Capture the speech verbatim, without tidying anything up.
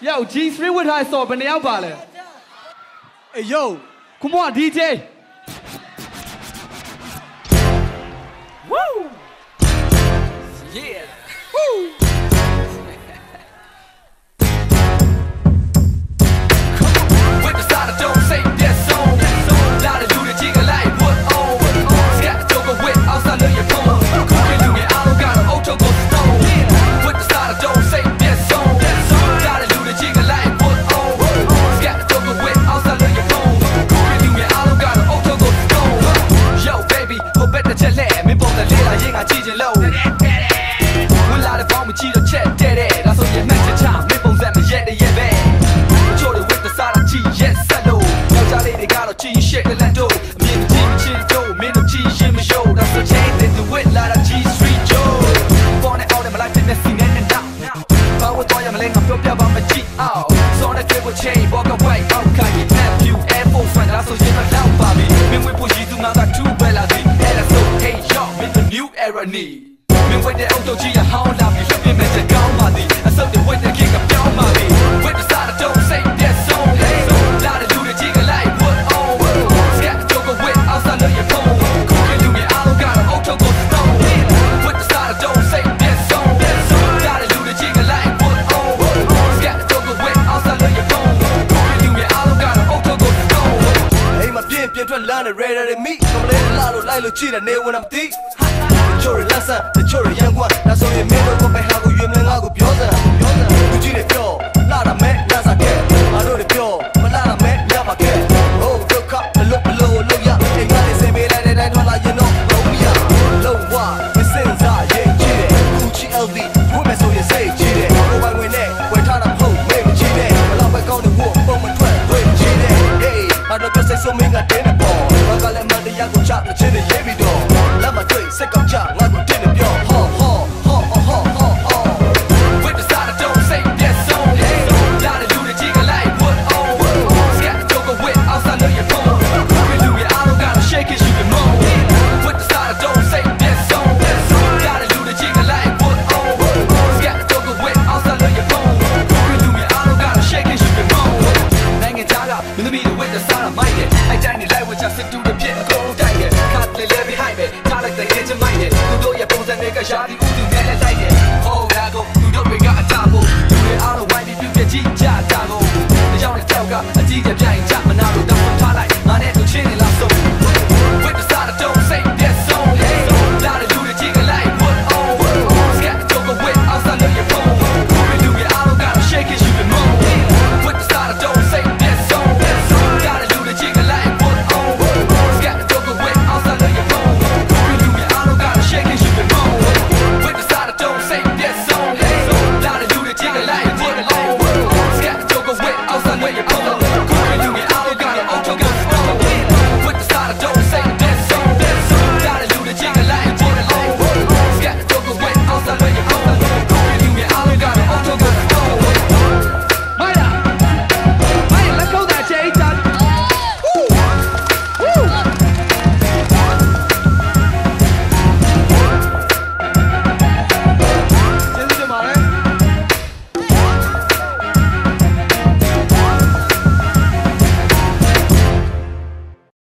Yo, G three with high saw, but now ball. Hey, yo, come on, D J. Woo! Yeah! Woo! Cheetah, nail when I'm deep. The chore, lassa, the chore, young one. That's all you made up.